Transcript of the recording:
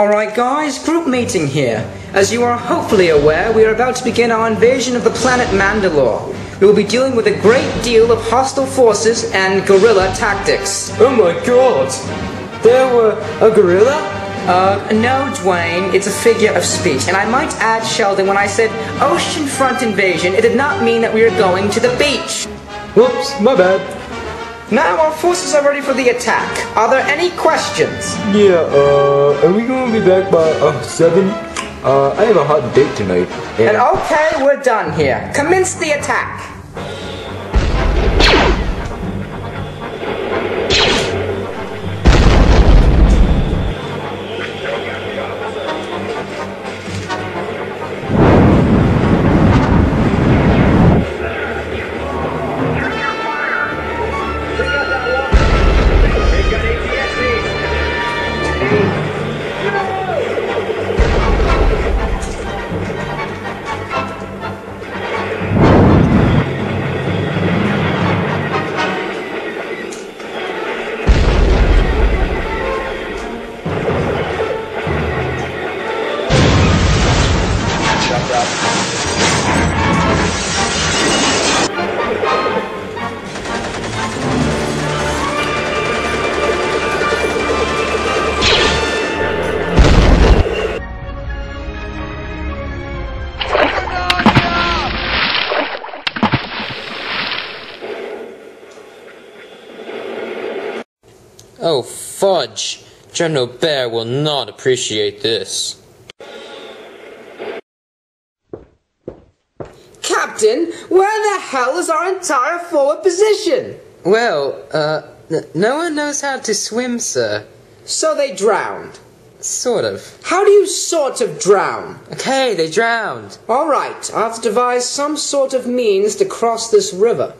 Alright guys, group meeting here. As you are hopefully aware, we are about to begin our invasion of the planet Mandalore. We will be dealing with a great deal of hostile forces and guerrilla tactics. Oh my god! There were a gorilla? No, Dwayne, it's a figure of speech. And I might add, Sheldon, when I said oceanfront invasion, it did not mean that we were going to the beach. Whoops, my bad. Now our forces are ready for the attack. Are there any questions? Yeah, are we gonna be back by, 7? I have a hot date tonight. And okay, we're done here. Commence the attack. Oh, fudge! General Bear will not appreciate this. Captain, where the hell is our entire forward position? Well, no one knows how to swim, sir. So they drowned? Sort of. How do you sort of drown? Okay, they drowned. All right, I'll have to devise some sort of means to cross this river.